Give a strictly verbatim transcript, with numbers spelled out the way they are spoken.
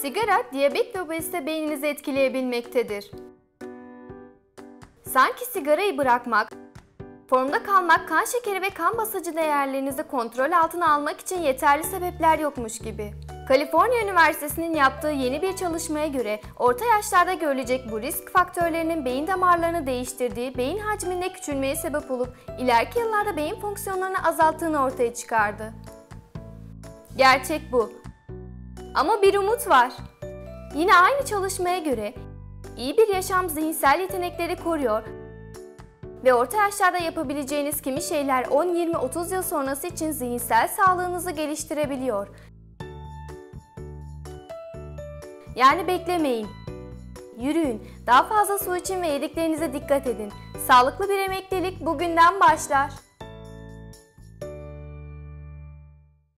Sigara, diyabet ve obezite beyninizi etkileyebilmektedir. Sanki sigarayı bırakmak, formda kalmak, kan şekeri ve kan basıncı değerlerinizi kontrol altına almak için yeterli sebepler yokmuş gibi. Kaliforniya Üniversitesi'nin yaptığı yeni bir çalışmaya göre orta yaşlarda görülecek bu risk faktörlerinin beyin damarlarını değiştirdiği, beyin hacminde küçülmeye sebep olup ileriki yıllarda beyin fonksiyonlarını azalttığını ortaya çıkardı. Gerçek bu. Ama bir umut var. Yine aynı çalışmaya göre iyi bir yaşam zihinsel yetenekleri koruyor ve orta yaşlarda yapabileceğiniz kimi şeyler on, yirmi, otuz yıl sonrası için zihinsel sağlığınızı geliştirebiliyor. Yani beklemeyin, yürüyün, daha fazla su için ve yediklerinize dikkat edin. Sağlıklı bir emeklilik bugünden başlar.